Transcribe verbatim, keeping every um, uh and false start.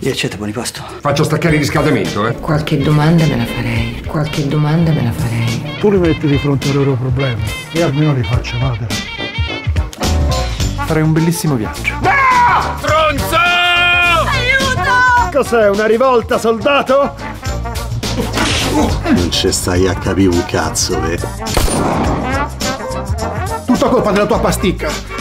Di aceto, buon ripasto. Faccio staccare il riscaldamento, eh? Qualche domanda me la farei. Qualche domanda me la farei. Tu li metti di fronte ai loro problemi. Io almeno li faccio madre. Farei un bellissimo viaggio. Ah! Stronzo! Aiuto! Cos'è, una rivolta, soldato? Non ci stai a capire un cazzo, eh? Tutto colpa della tua pasticca.